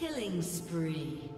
Killing spree.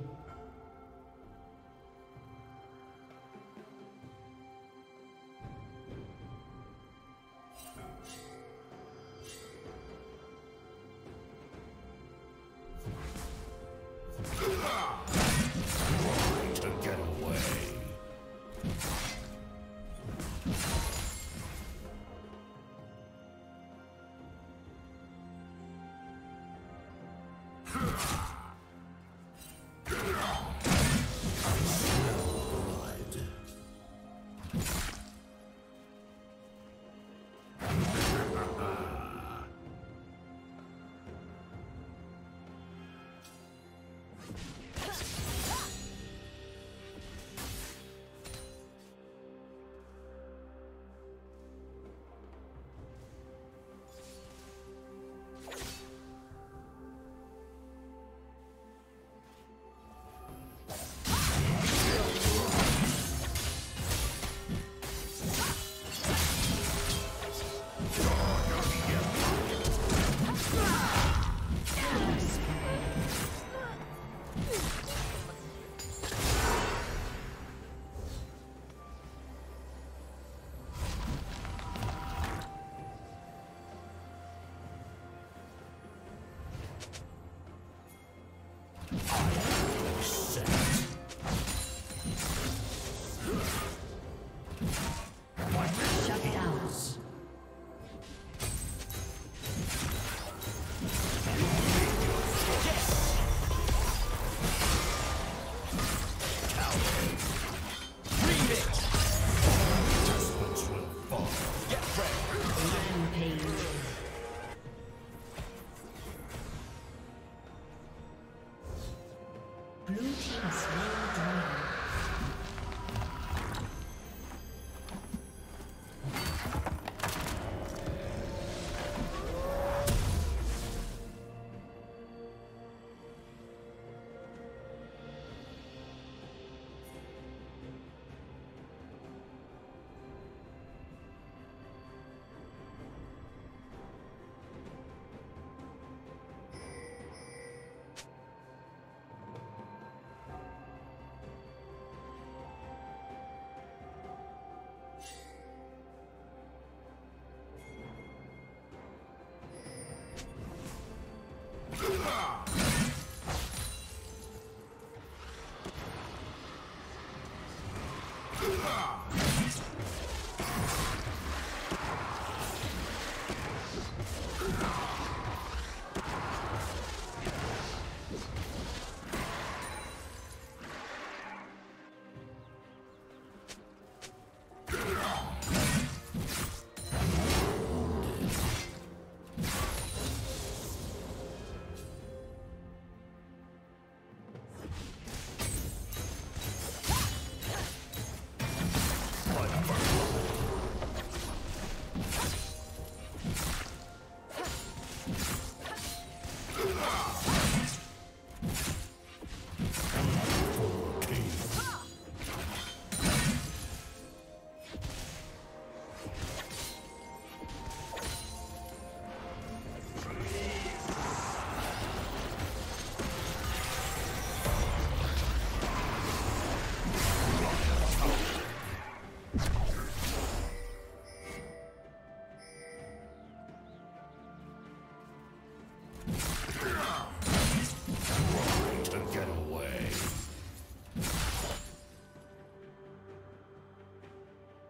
Blue team slain dragon.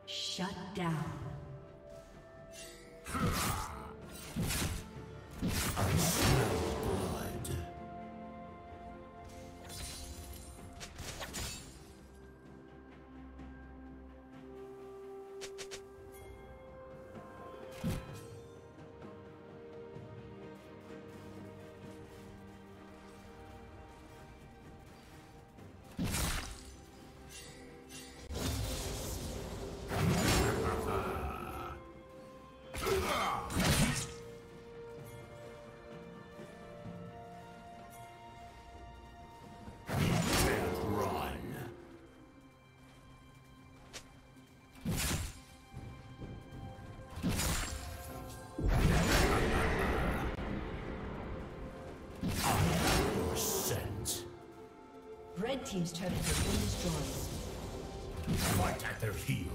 Shut down. Red team's turret has been destroyed. Fight at their heels.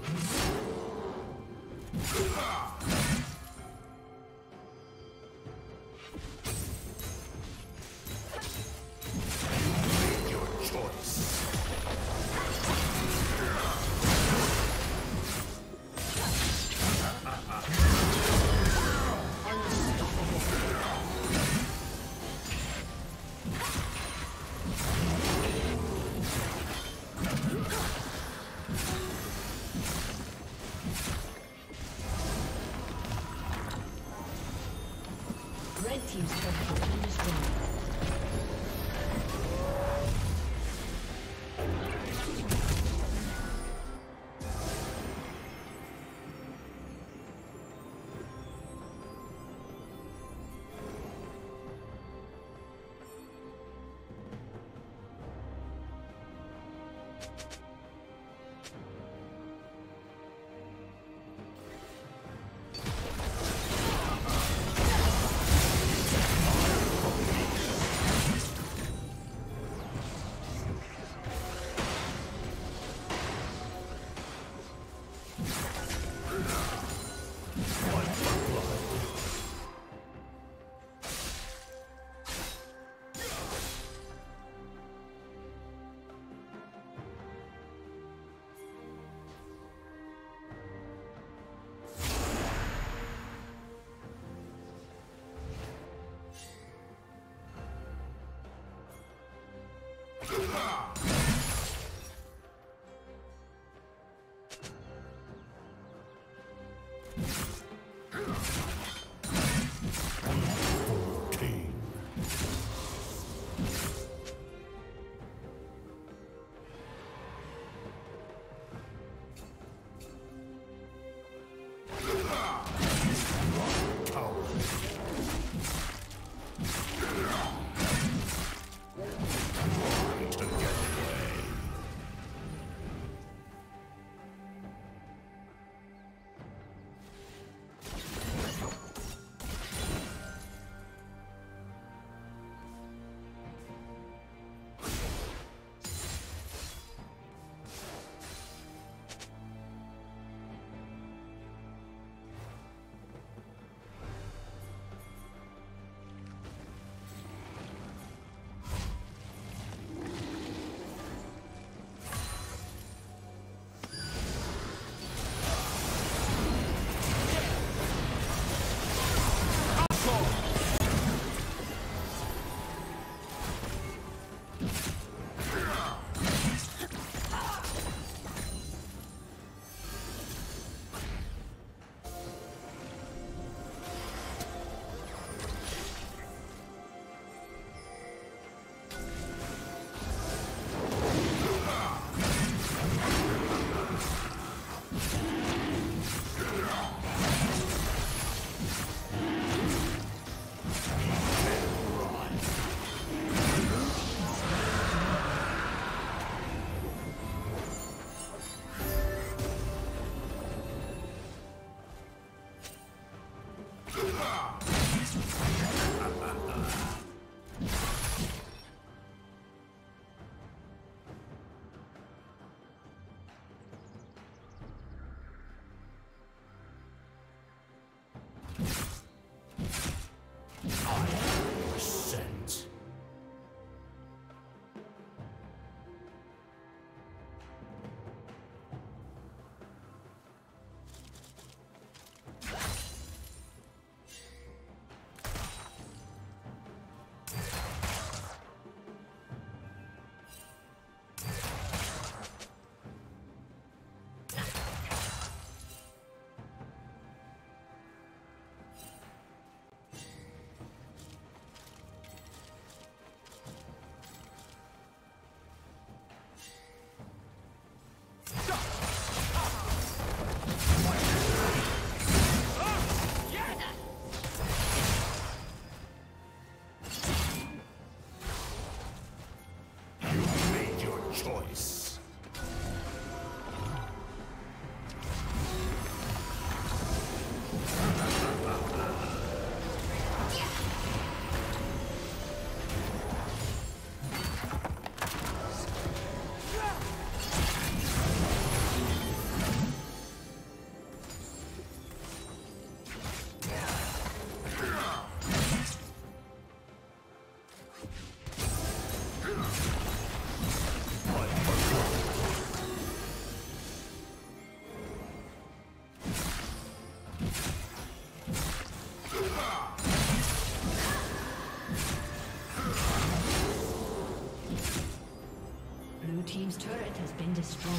team's turret has been destroyed.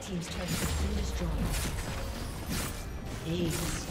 Team's turret has been destroyed. Aced.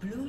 Blue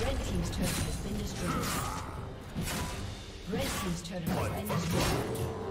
Red team's turret has been destroyed.